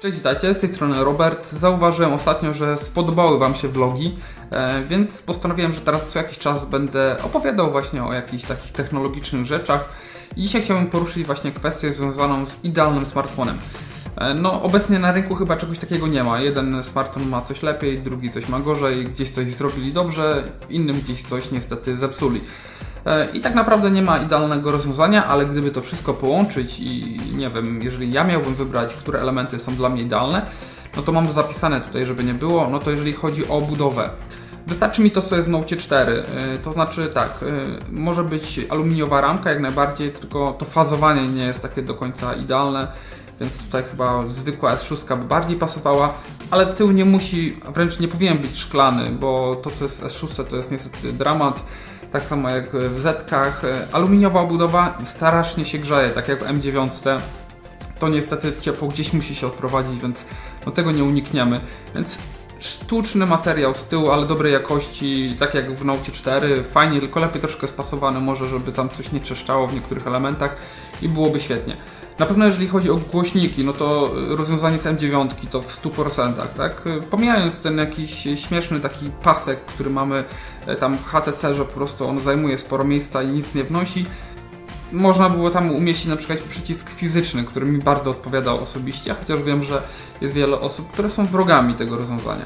Cześć, witajcie, z tej strony Robert. Zauważyłem ostatnio, że spodobały Wam się vlogi, więc postanowiłem, że teraz co jakiś czas będę opowiadał właśnie o jakichś takich technologicznych rzeczach. I dzisiaj chciałbym poruszyć właśnie kwestię związaną z idealnym smartfonem. No obecnie na rynku chyba czegoś takiego nie ma. Jeden smartfon ma coś lepiej, drugi coś ma gorzej, gdzieś coś zrobili dobrze, innym gdzieś coś niestety zepsuli. I tak naprawdę nie ma idealnego rozwiązania, ale gdyby to wszystko połączyć i nie wiem, jeżeli ja miałbym wybrać, które elementy są dla mnie idealne, no to mam to zapisane tutaj, żeby nie było, no to jeżeli chodzi o budowę. Wystarczy mi to, co jest w Note 4, to znaczy tak, może być aluminiowa ramka jak najbardziej, tylko to fazowanie nie jest takie do końca idealne, więc tutaj chyba zwykła S6 by bardziej pasowała, ale tył nie musi, wręcz nie powinien być szklany, bo to, co jest w S6, to jest niestety dramat. Tak samo jak w Zetkach, aluminiowa obudowa strasznie się grzeje, tak jak w M9, to niestety ciepło gdzieś musi się odprowadzić, więc no tego nie unikniemy. Więc sztuczny materiał z tyłu, ale dobrej jakości, tak jak w Note 4, fajnie, tylko lepiej troszkę spasowany może, żeby tam coś nie trzeszczało w niektórych elementach i byłoby świetnie. Na pewno jeżeli chodzi o głośniki, no to rozwiązanie z M9 to w 100%, tak? Pomijając ten jakiś śmieszny taki pasek, który mamy tam w HTC, że po prostu on zajmuje sporo miejsca i nic nie wnosi, można było tam umieścić na przykład przycisk fizyczny, który mi bardzo odpowiadał osobiście, chociaż wiem, że jest wiele osób, które są wrogami tego rozwiązania.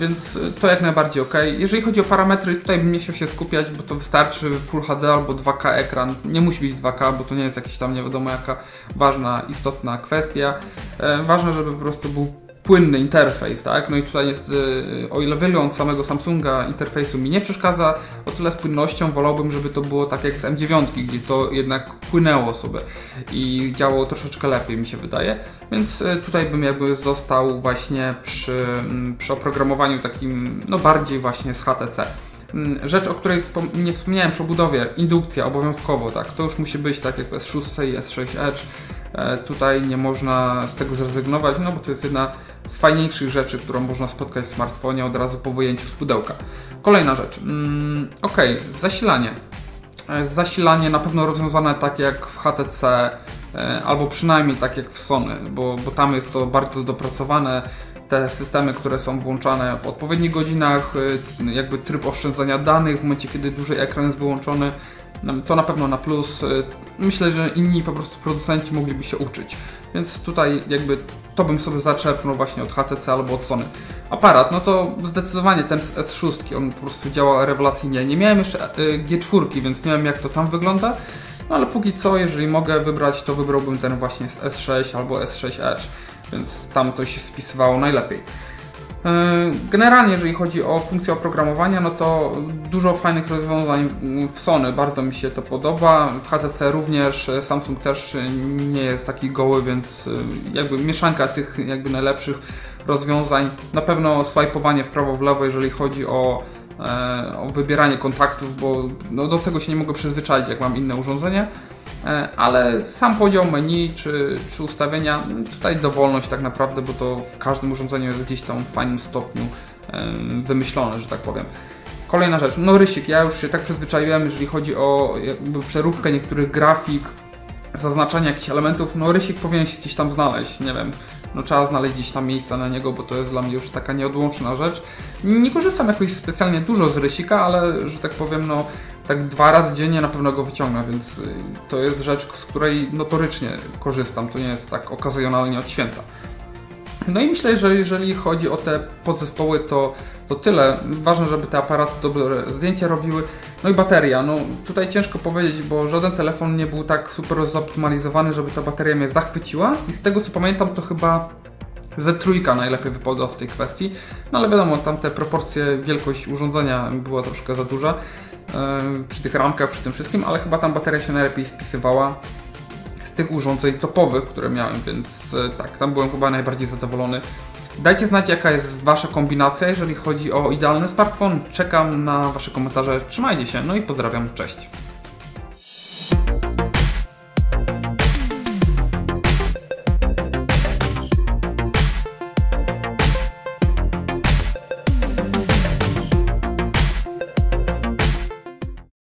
Więc to jak najbardziej ok. Jeżeli chodzi o parametry, tutaj bym nie chciał się skupiać, bo to wystarczy Full HD albo 2K ekran. Nie musi być 2K, bo to nie jest jakaś tam nie wiadomo jaka ważna, istotna kwestia. Ważne, żeby po prostu był płynny interfejs, tak? No i tutaj jest, o ile wygląd samego Samsunga interfejsu mi nie przeszkadza, o tyle z płynnością wolałbym, żeby to było tak jak z M9, gdzie to jednak płynęło sobie i działało troszeczkę lepiej, mi się wydaje. Więc tutaj bym jakby został właśnie przy oprogramowaniu takim, no bardziej właśnie z HTC. Rzecz, o której nie wspomniałem przy budowie, indukcja obowiązkowo, tak? To już musi być tak jak w S6 i S6 Edge. Tutaj nie można z tego zrezygnować, no bo to jest jedna z fajniejszych rzeczy, którą można spotkać w smartfonie od razu po wyjęciu z pudełka. Kolejna rzecz. Ok, zasilanie. Zasilanie na pewno rozwiązane tak jak w HTC, albo przynajmniej tak jak w Sony, bo tam jest to bardzo dopracowane. Te systemy, które są włączane w odpowiednich godzinach, jakby tryb oszczędzania danych w momencie, kiedy duży ekran jest wyłączony, to na pewno na plus. Myślę, że inni po prostu producenci mogliby się uczyć. Więc tutaj jakby to bym sobie zaczerpnął właśnie od HTC albo od Sony. Aparat, no to zdecydowanie ten z S6, on po prostu działa rewelacyjnie. Nie miałem jeszcze G4, więc nie wiem jak to tam wygląda. No ale póki co, jeżeli mogę wybrać, to wybrałbym ten właśnie z S6 albo S6 Edge. Więc tam to się spisywało najlepiej. Generalnie, jeżeli chodzi o funkcję oprogramowania, no to dużo fajnych rozwiązań w Sony, bardzo mi się to podoba, w HTC również, Samsung też nie jest taki goły, więc jakby mieszanka tych jakby najlepszych rozwiązań. Na pewno swajpowanie w prawo, w lewo, jeżeli chodzi o wybieranie kontaktów, bo no do tego się nie mogę przyzwyczaić, jak mam inne urządzenie. Ale sam podział menu czy ustawienia, tutaj dowolność tak naprawdę, bo to w każdym urządzeniu jest gdzieś tam w fajnym stopniu wymyślone, że tak powiem. Kolejna rzecz, no rysik, ja już się tak przyzwyczaiłem, jeżeli chodzi o jakby przeróbkę niektórych grafik, zaznaczanie jakichś elementów, no rysik powinien się gdzieś tam znaleźć, nie wiem. No trzeba znaleźć gdzieś tam miejsca na niego, bo to jest dla mnie już taka nieodłączna rzecz. Nie korzystam jakoś specjalnie dużo z rysika, ale że tak powiem, no tak 2 razy dziennie na pewno go wyciągnę, więc to jest rzecz, z której notorycznie korzystam, to nie jest tak okazjonalnie od święta. No i myślę, że jeżeli chodzi o te podzespoły, to tyle. Ważne, żeby te aparaty dobre zdjęcia robiły. No i bateria. No tutaj ciężko powiedzieć, bo żaden telefon nie był tak super zoptymalizowany, żeby ta bateria mnie zachwyciła. I z tego co pamiętam, to chyba Z3 najlepiej wypadła w tej kwestii. No ale wiadomo, tam te proporcje, wielkość urządzenia była troszkę za duża przy tych ramkach, przy tym wszystkim, ale chyba tam bateria się najlepiej spisywała z tych urządzeń topowych, które miałem, więc tak, tam byłem chyba najbardziej zadowolony. Dajcie znać, jaka jest Wasza kombinacja, jeżeli chodzi o idealny smartfon. Czekam na Wasze komentarze, trzymajcie się, no i pozdrawiam, cześć!